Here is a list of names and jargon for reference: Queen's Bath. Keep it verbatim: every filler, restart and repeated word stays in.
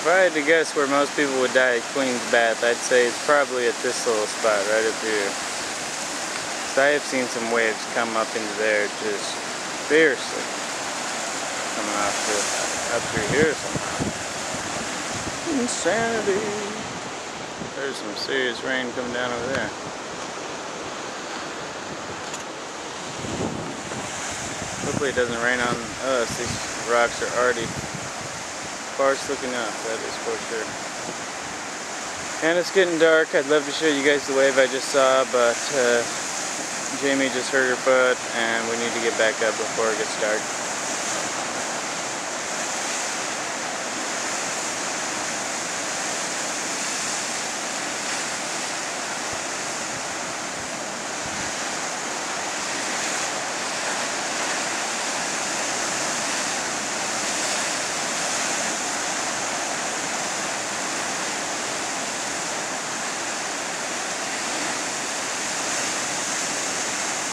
If I had to guess where most people would die at Queen's Bath, I'd say it's probably at this little spot right up here. So I have seen some waves come up into there just fiercely. Coming off this, up through here somehow. Insanity! There's some serious rain coming down over there. Hopefully it doesn't rain on us. These rocks are already sparse looking up, that is for sure. And it's getting dark. I'd love to show you guys the wave I just saw, but uh, Jamie just hurt her foot and we need to get back up before it gets dark.